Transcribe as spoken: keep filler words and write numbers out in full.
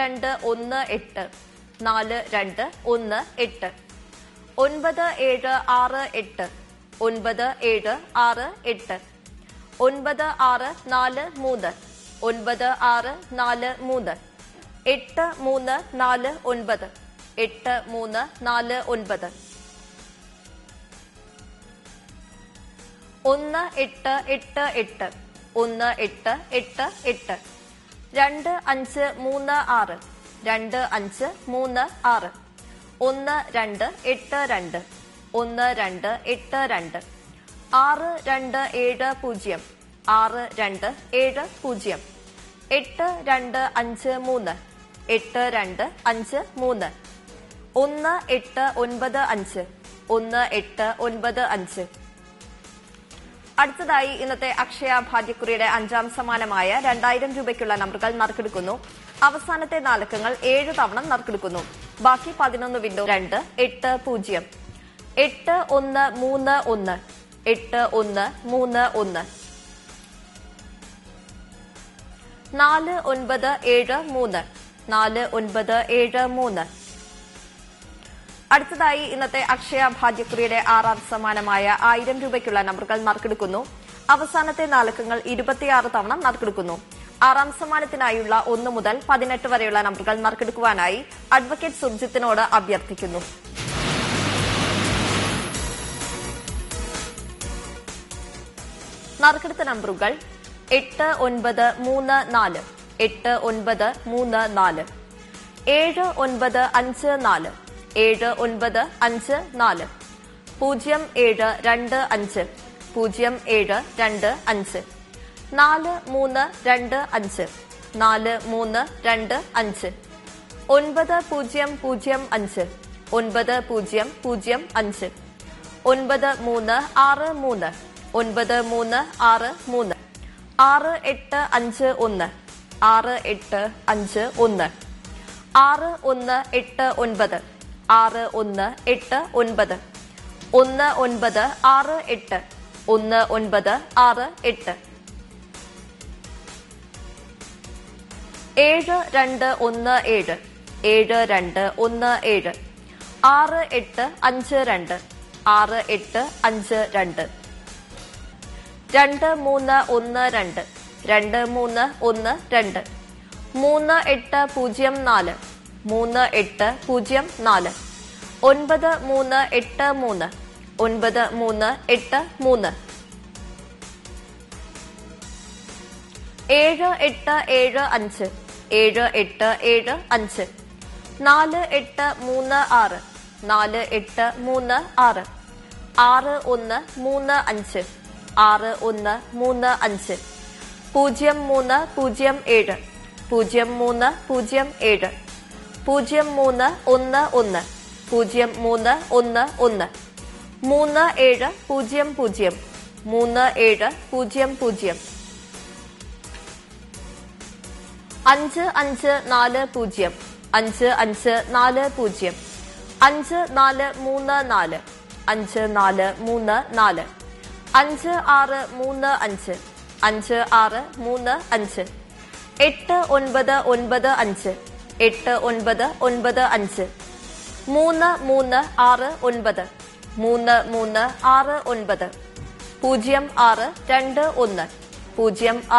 രണ്ട് ഒന്ന് എട്ട് നാല് രണ്ട് ഒന്ന് എട്ട് ഒൻപത് ഏഴ് ആറ് എട്ട് ഒൻപത് ഏഴ് ആറ് എട്ട് ഒൻപത് ആറ് നാല് മൂന്ന് ഒൻപത് ആറ് നാല് മൂന്ന് എട്ട് മൂന്ന് നാല് ഒൻപത് എട്ട് മൂന്ന് നാല് ഒൻപത് ഒന്ന് എട്ട് എട്ട് എട്ട് ഒന്ന് എട്ട് എട്ട് എട്ട് രണ്ട് അഞ്ച് മൂന്ന് ആറ് രണ്ട് അഞ്ച് മൂന്ന് ആറ് ഒന്ന് രണ്ട് എട്ട് രണ്ട് ഒന്ന് രണ്ട് എട്ട് രണ്ട് ആറ് രണ്ട് ഏഴ് പൂജ്യം ആറ് രണ്ട് ഏഴ് പൂജ്യം എട്ട് രണ്ട് അഞ്ച് മൂന്ന് എട്ട് രണ്ട് അഞ്ച് മൂന്ന് ഒന്ന് എട്ട് ഒൻപത് അഞ്ച് ഒന്ന് എട്ട് ഒൻപത് അഞ്ച്. അടുത്തതായി ഇന്നത്തെ അക്ഷയ ഭാഗ്യക്കുറിയുടെ അഞ്ചാം സമ്മാനമായ രണ്ടായിരം രൂപയ്ക്കുള്ള നമ്പറുകൾ നറുക്കെടുക്കുന്നു. അവസാനത്തെ നാലക്കങ്ങൾ ഏഴ് തവണ നറുക്കെടുക്കുന്നു. ബാക്കി പതിനൊന്ന് വിൻഡോ രണ്ട് എട്ട് പൂജ്യം എട്ട് ഒന്ന് മൂന്ന് ഒന്ന് എട്ട് ഒന്ന് മൂന്ന് ഒന്ന് നാല് ഒൻപത് ഏഴ് മൂന്ന് നാല് ഒൻപത് ഏഴ് മൂന്ന്. അടുത്തതായി ഇന്നത്തെ അക്ഷയ ഭാഗ്യക്കുറിയുടെ ആറാം സമ്മാനമായ ആയിരം രൂപയ്ക്കുള്ള നമ്പറുകൾ നറുക്കെടുക്കുന്നു. അവസാനത്തെ നാലക്കങ്ങൾ ഇരുപത്തിയാറ് തവണ നറുക്കെടുക്കുന്നു. ആറാം സമ്മാനത്തിനായുള്ള ഒന്ന് മുതൽ പതിനെട്ട് വരെയുള്ള നമ്പറുകൾ നറുക്കെടുക്കുവാനായി അഡ്വക്കേറ്റ് സുർജിത്തിനോട് അഭ്യർത്ഥിക്കുന്നു. നറുക്കെടുത്ത നമ്പറുകൾ എട്ട് ഒൻപത് മൂന്ന് നാല് എട്ട് ഒൻപത് മൂന്ന് നാല് ഏഴ് ഒൻപത് അഞ്ച് നാല് ഏഴ് ഒൻപത് അഞ്ച് നാല് പൂജ്യം ഏഴ് രണ്ട് അഞ്ച് പൂജ്യം ഏഴ് രണ്ട് അഞ്ച് നാല് മൂന്ന് രണ്ട് അഞ്ച് നാല് മൂന്ന് രണ്ട് അഞ്ച് ഒൻപത് പൂജ്യം പൂജ്യം അഞ്ച് ഒൻപത് പൂജ്യം പൂജ്യം അഞ്ച് ഒൻപത് മൂന്ന് ആറ് മൂന്ന് ഒൻപത് മൂന്ന് ആറ് മൂന്ന് ആറ് എട്ട് അഞ്ച് ഒന്ന് ആറ് എട്ട് അഞ്ച് ഒന്ന് ആറ് ഒന്ന് എട്ട് ഒൻപത് ആറ് ഒന്ന് എട്ട് ഒൻപത് ഒന്ന് ഒൻപത് ആറ് എട്ട് ഒന്ന് ഒൻപത് ആറ് എട്ട് ഏഴ് രണ്ട് ഒന്ന് ഏഴ് ഏഴ് രണ്ട് ഒന്ന് ഏഴ് ആറ് എട്ട് അഞ്ച് രണ്ട് ആറ് എട്ട് അഞ്ച് രണ്ട് രണ്ട് മൂന്ന് ഒന്ന് രണ്ട് രണ്ട് മൂന്ന് ഒന്ന് രണ്ട് മൂന്ന് എട്ട് പൂജ്യം നാല് മൂന്ന് എട്ട് പൂജ്യം നാല് ഒൻപത് മൂന്ന് എട്ട് മൂന്ന് ഒൻപത് മൂന്ന് എട്ട് മൂന്ന് ഏഴ് എട്ട് ഏഴ് അഞ്ച് ഏഴ് എട്ട് ഏഴ് അഞ്ച് നാല് എട്ട് മൂന്ന് ആറ് നാല് എട്ട് മൂന്ന് ആറ് ആറ് ഒന്ന് മൂന്ന് അഞ്ച് ആറ് ഒന്ന് മൂന്ന് അഞ്ച് പൂജ്യം മൂന്ന് പൂജ്യം ഏഴ് പൂജ്യം മൂന്ന് പൂജ്യം ഏഴ് പൂജ്യം മൂന്ന് ഒന്ന് ഒന്ന് പൂജ്യം മൂന്ന് ഒന്ന് ഒന്ന് മൂന്ന് ഏഴ് പൂജ്യം പൂജ്യം മൂന്ന് ഏഴ് പൂജ്യം പൂജ്യം അഞ്ച് അഞ്ച് നാല് പൂജ്യം അഞ്ച് അഞ്ച് നാല് പൂജ്യം അഞ്ച് നാല് മൂന്ന് നാല് അഞ്ച് നാല് മൂന്ന് നാല് അഞ്ച് ആറ് മൂന്ന് അഞ്ച് അഞ്ച് ആറ് മൂന്ന് അഞ്ച് എട്ട് ഒൻപത് ഒൻപത് അഞ്ച് എട്ട് ഒൻപത് ഒൻപത് അഞ്ച് മൂന്ന് മൂന്ന് ആറ് ഒൻപത് മൂന്ന് മൂന്ന് ആറ് ഒൻപത് പൂജ്യം ആറ് രണ്ട് ഒന്ന് പൂജ്യം ആറ്